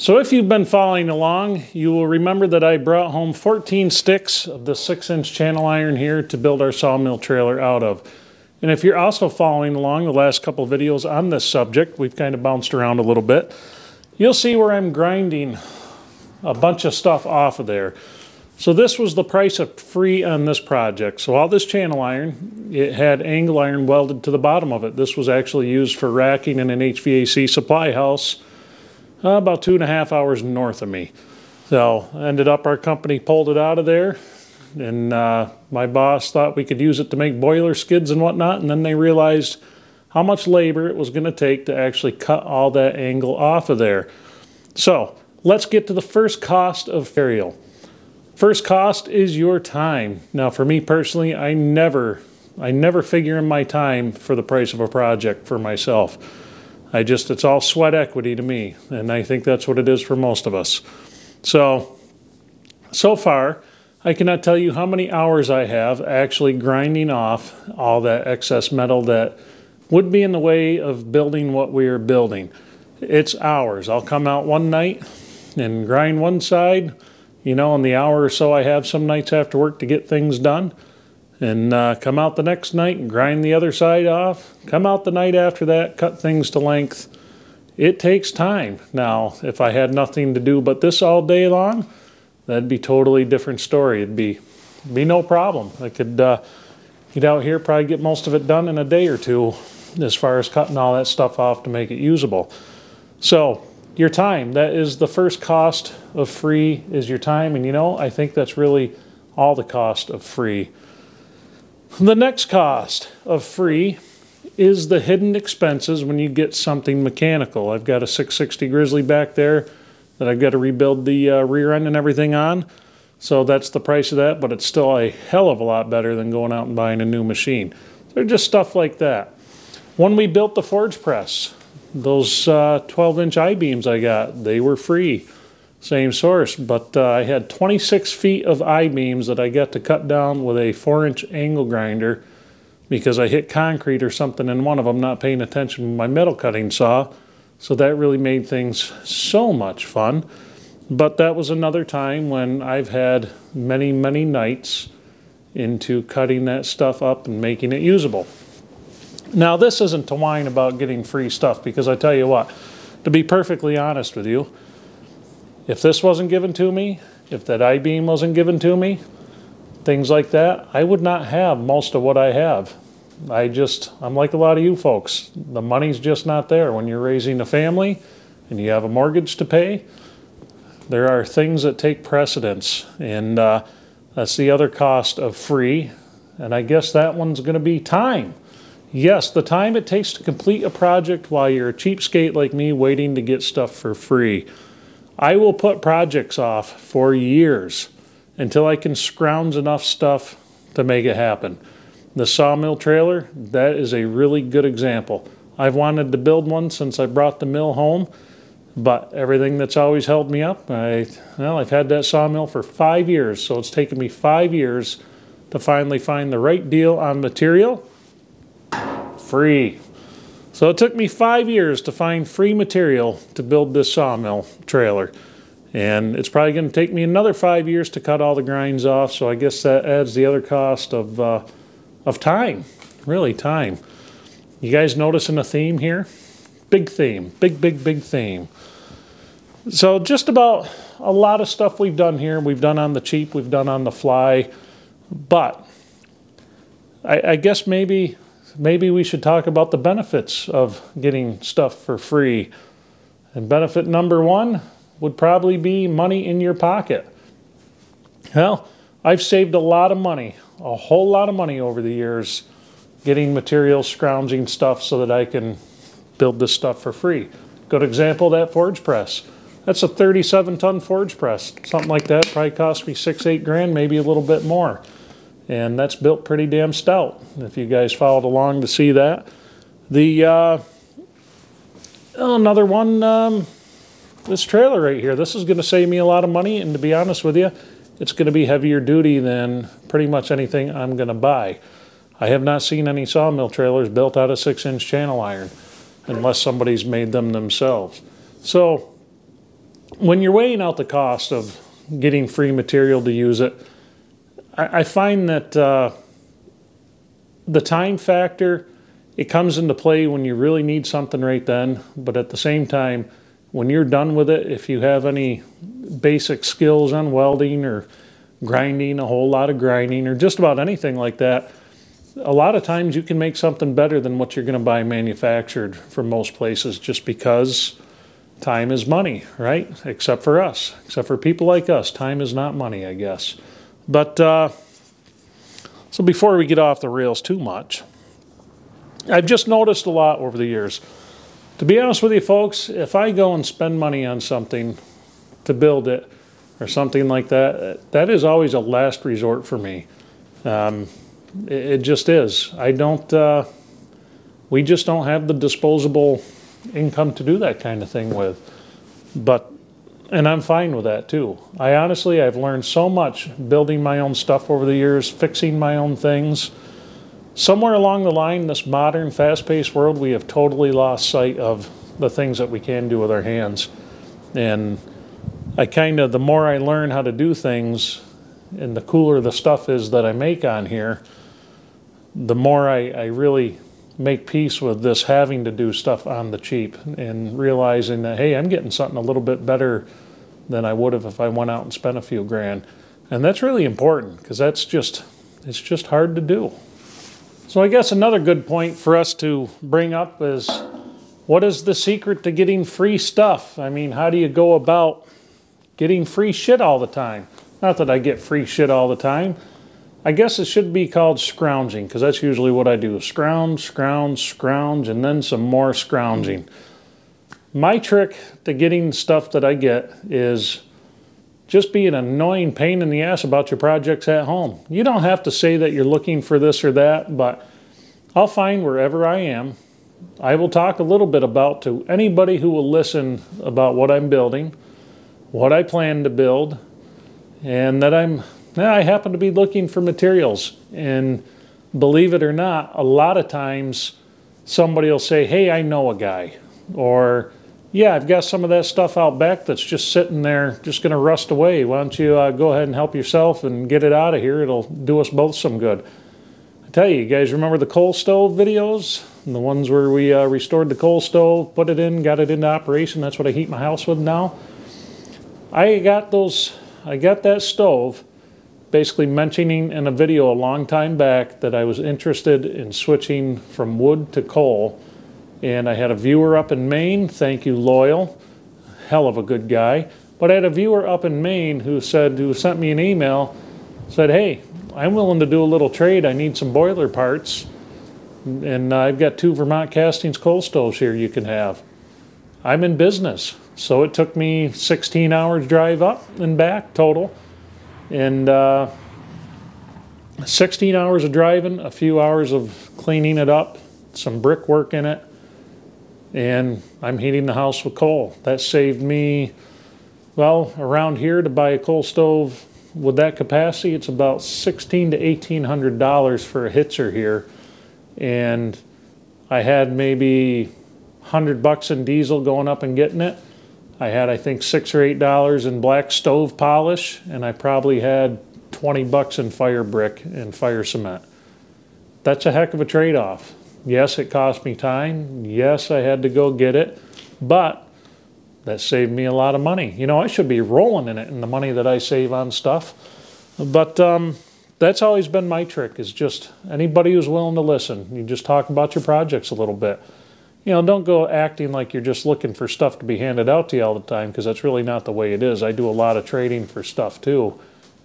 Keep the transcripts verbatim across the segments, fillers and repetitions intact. So if you've been following along, you will remember that I brought home fourteen sticks of the six inch channel iron here to build our sawmill trailer out of. And if you're also following along the last couple of videos on this subject, we've kind of bounced around a little bit. You'll see where I'm grinding a bunch of stuff off of there. So this was the price of free on this project. So all this channel iron, it had angle iron welded to the bottom of it. This was actually used for racking in an H V A C supply house Uh, about two and a half hours north of me. So ended up our company pulled it out of there, and uh, my boss thought we could use it to make boiler skids and whatnot, and then they realized how much labor it was going to take to actually cut all that angle off of there. So let's get to the first cost of material. First cost is your time. Now for me personally, I never, I never figure in my time for the price of a project for myself. I just, it's all sweat equity to me, and I think that's what it is for most of us. So, so far, I cannot tell you how many hours I have actually grinding off all that excess metal that would be in the way of building what we are building. It's hours. I'll come out one night and grind one side, you know, in the hour or so I have some nights after work to get things done, and uh, come out the next night and grind the other side off, come out the night after that, cut things to length. It takes time. Now, if I had nothing to do but this all day long, that'd be a totally different story. It'd be, be no problem. I could uh, get out here, probably get most of it done in a day or two as far as cutting all that stuff off to make it usable. So your time, that is the first cost of free is your time. And you know, I think that's really all the cost of free. The next cost of free is the hidden expenses when you get something mechanical. I've got a six sixty Grizzly back there that I've got to rebuild the uh, rear end and everything on. So that's the price of that, but it's still a hell of a lot better than going out and buying a new machine. They're just stuff like that. When we built the forge press, those uh, twelve inch I-beams I got, they were free. Same source, but uh, I had twenty-six feet of I-beams that I got to cut down with a four inch angle grinder because I hit concrete or something in one of them, not paying attention with my metal cutting saw. So that really made things so much fun. But that was another time when I've had many, many nights into cutting that stuff up and making it usable. Now, this isn't to whine about getting free stuff, because I tell you what, to be perfectly honest with you, if this wasn't given to me, if that I-beam wasn't given to me, things like that, I would not have most of what I have. I just, I'm like a lot of you folks. The money's just not there. When you're raising a family and you have a mortgage to pay, there are things that take precedence. And uh, that's the other cost of free. And I guess that one's going to be time. Yes, the time it takes to complete a project while you're a cheapskate like me waiting to get stuff for free. I will put projects off for years until I can scrounge enough stuff to make it happen. The sawmill trailer, that is a really good example. I've wanted to build one since I brought the mill home, but everything that's always held me up, I, well, I've had that sawmill for five years, so it's taken me five years to finally find the right deal on material. Free. So it took me five years to find free material to build this sawmill trailer. And it's probably going to take me another five years to cut all the grinds off, so I guess that adds the other cost of, uh, of time. Really, time. You guys noticing a theme here? Big theme. Big, big, big theme. So just about a lot of stuff we've done here. We've done on the cheap. We've done on the fly. But I, I guess maybe... Maybe we should talk about the benefits of getting stuff for free. And benefit number one would probably be money in your pocket. Well, I've saved a lot of money, a whole lot of money over the years, getting materials, scrounging stuff so that I can build this stuff for free. Good example, that forge press. That's a thirty-seven ton forge press. Something like that probably cost me six, eight grand, maybe a little bit more. And that's built pretty damn stout, if you guys followed along to see that. The uh, another one, um, this trailer right here, this is going to save me a lot of money, and to be honest with you, it's going to be heavier duty than pretty much anything I'm going to buy. I have not seen any sawmill trailers built out of six inch channel iron, unless somebody's made them themselves. So when you're weighing out the cost of getting free material to use it, I, I find that uh, the time factor, it comes into play when you really need something right then, but at the same time, when you're done with it, if you have any basic skills on welding or grinding, a whole lot of grinding, or just about anything like that, a lot of times you can make something better than what you're going to buy manufactured from most places, just because time is money, right? Except for us. Except for people like us. Time is not money, I guess. But, uh, so before we get off the rails too much, I've just noticed a lot over the years. To be honest with you folks, if I go and spend money on something to build it or something like that, that is always a last resort for me. Um, it, it just is. I don't, uh, we just don't have the disposable income to do that kind of thing with. But, and I'm fine with that too. I honestly, I've learned so much building my own stuff over the years, fixing my own things. Somewhere along the line, this modern, fast-paced world, we have totally lost sight of the things that we can do with our hands. And I kind of, the more I learn how to do things, and the cooler the stuff is that I make on here, the more I, I really make peace with this having to do stuff on the cheap and realizing that, hey, I'm getting something a little bit better than I would have if I went out and spent a few grand. And that's really important, because that's just, it's just hard to do. So I guess another good point for us to bring up is, what is the secret to getting free stuff? I mean, how do you go about getting free shit all the time? Not that I get free shit all the time. I guess it should be called scrounging, because that's usually what I do. Scrounge, scrounge, scrounge, and then some more scrounging. My trick to getting stuff that I get is just be an annoying pain in the ass about your projects at home. You don't have to say that you're looking for this or that, but I'll find wherever I am. I will talk a little bit about to anybody who will listen about what I'm building, what I plan to build, and that I'm, I happen to be looking for materials. And believe it or not, a lot of times somebody will say, hey, I know a guy, or yeah, I've got some of that stuff out back that's just sitting there, just going to rust away. Why don't you uh, go ahead and help yourself and get it out of here? It'll do us both some good. I tell you, you guys remember the coal stove videos? The ones where we uh, restored the coal stove, put it in, got it into operation. That's what I heat my house with now. I got those, I got that stove basically mentioning in a video a long time back that I was interested in switching from wood to coal. And I had a viewer up in Maine, thank you, Loyal, hell of a good guy. But I had a viewer up in Maine who said, who sent me an email, said, hey, I'm willing to do a little trade. I need some boiler parts. And I've got two Vermont Castings coal stoves here you can have. I'm in business. So it took me sixteen hours drive up and back total. And uh, sixteen hours of driving, a few hours of cleaning it up, some brickwork in it. And I'm heating the house with coal. That saved me, well, around here to buy a coal stove with that capacity, it's about sixteen to eighteen hundred dollars for a Hitzer here, and I had maybe a hundred bucks in diesel going up and getting it. I had, I think, six or eight dollars in black stove polish, and I probably had twenty bucks in fire brick and fire cement. That's a heck of a trade-off. Yes, it cost me time. Yes, I had to go get it, but that saved me a lot of money. You know, I should be rolling in it in the money that I save on stuff. But um, that's always been my trick, is just anybody who's willing to listen, you just talk about your projects a little bit. You know, don't go acting like you're just looking for stuff to be handed out to you all the time, because that's really not the way it is. I do a lot of trading for stuff too.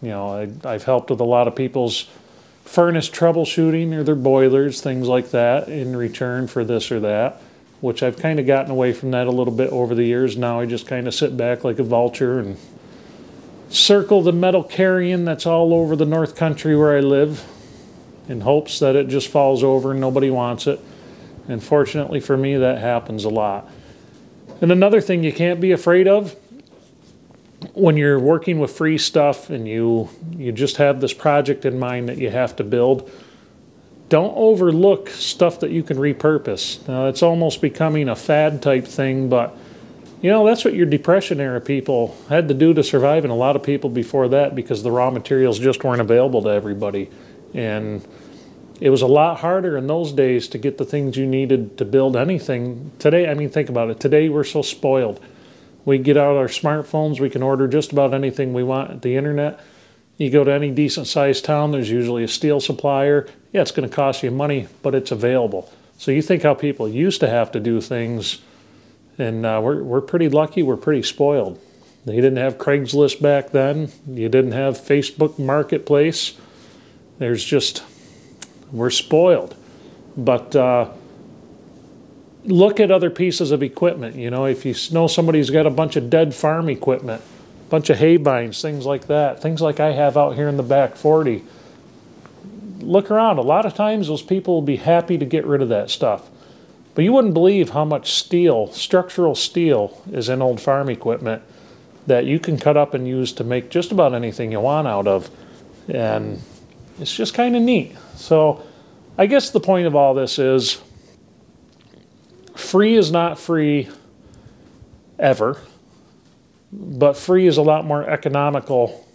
You know, I, I've helped with a lot of people's furnace troubleshooting or their boilers, things like that, in return for this or that, which I've kind of gotten away from that a little bit over the years. Now I just kind of sit back like a vulture and circle the metal carrion that's all over the North Country where I live in hopes that it just falls over and nobody wants it. And fortunately for me, that happens a lot. And another thing you can't be afraid of, when you're working with free stuff and you you just have this project in mind that you have to build, don't overlook stuff that you can repurpose. Now, it's almost becoming a fad type thing, but You know, that's what your Depression era people had to do to survive, and a lot of people before that, because the raw materials just weren't available to everybody. And it was a lot harder in those days to get the things you needed to build anything. Today, I mean, think about it. Today we're so spoiled. We get out our smartphones, we can order just about anything we want at the internet. You go to any decent-sized town, there's usually a steel supplier. Yeah, it's going to cost you money, but it's available. So you think how people used to have to do things, and uh, we're, we're pretty lucky, we're pretty spoiled. You didn't have Craigslist back then. You didn't have Facebook Marketplace. There's just, we're spoiled. But uh, look at other pieces of equipment. You know, if you know somebody's got a bunch of dead farm equipment, bunch of hay binds, things like that, things like I have out here in the back forty. Look around. A lot of times those people will be happy to get rid of that stuff. But you wouldn't believe how much steel, structural steel, is in old farm equipment that you can cut up and use to make just about anything you want out of. And it's just kind of neat. So I guess the point of all this is free is not free ever. But free is a lot more economical,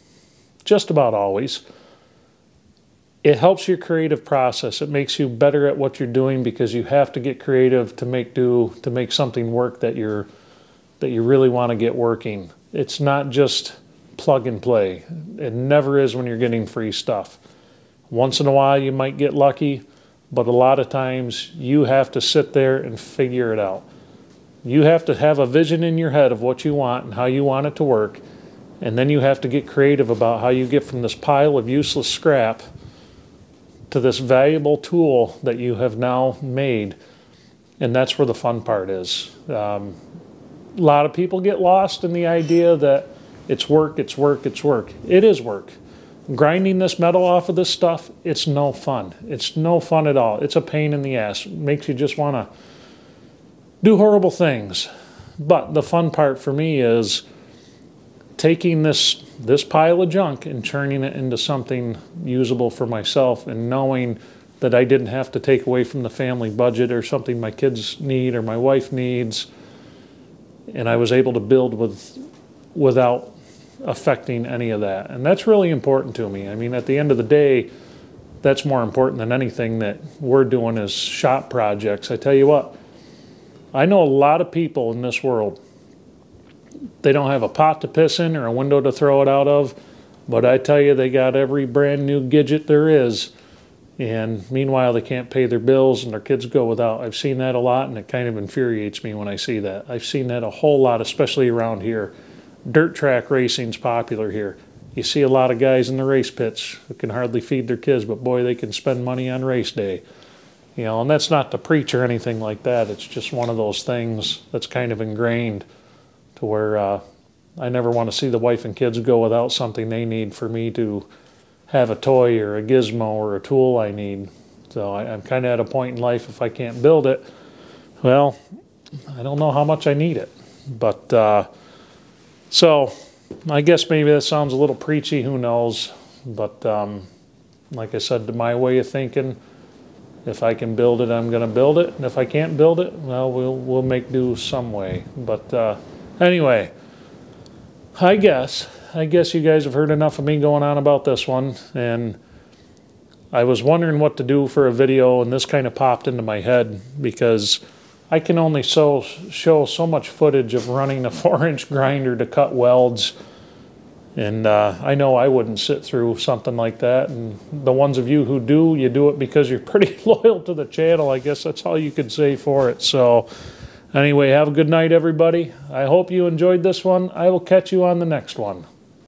just about always. It helps your creative process. It makes you better at what you're doing, because you have to get creative to make do, to make something work that you're, that you really want to get working. It's not just plug and play. It never is when you're getting free stuff. Once in a while you might get lucky, but a lot of times you have to sit there and figure it out. You have to have a vision in your head of what you want and how you want it to work, and then you have to get creative about how you get from this pile of useless scrap to this valuable tool that you have now made, and that's where the fun part is. Um, a lot of people get lost in the idea that it's work, it's work, it's work. It is work. Grinding this metal off of this stuff, it's no fun. It's no fun at all. It's a pain in the ass. It makes you just want to do horrible things. But the fun part for me is taking this, this pile of junk and turning it into something usable for myself, and knowing that I didn't have to take away from the family budget or something my kids need or my wife needs, and I was able to build with, without affecting any of that. And that's really important to me. I mean, at the end of the day, that's more important than anything that we're doing as shop projects. I tell you what, I know a lot of people in this world, they don't have a pot to piss in or a window to throw it out of, but I tell you, they got every brand new gadget there is, and meanwhile they can't pay their bills and their kids go without. I've seen that a lot, and it kind of infuriates me when I see that. I've seen that a whole lot, especially around here. Dirt track racing's popular here. You see a lot of guys in the race pits who can hardly feed their kids, but boy, they can spend money on race day. You know, and that's not to preach or anything like that. It's just one of those things that's kind of ingrained to where uh, I never want to see the wife and kids go without something they need for me to have a toy or a gizmo or a tool I need. So I, I'm kind of at a point in life, if I can't build it, well, I don't know how much I need it. But uh, so I guess maybe that sounds a little preachy, who knows. But um, like I said, to my way of thinking, if I can build it, I'm going to build it. And if I can't build it, well, we'll, we'll make do some way. But uh, anyway, I guess, I guess you guys have heard enough of me going on about this one. And I was wondering what to do for a video, and this kind of popped into my head, because I can only so, show so much footage of running a four inch grinder to cut welds. And uh, I know I wouldn't sit through something like that. And the ones of you who do, you do it because you're pretty loyal to the channel. I guess that's all you could say for it. So anyway, have a good night, everybody. I hope you enjoyed this one. I will catch you on the next one.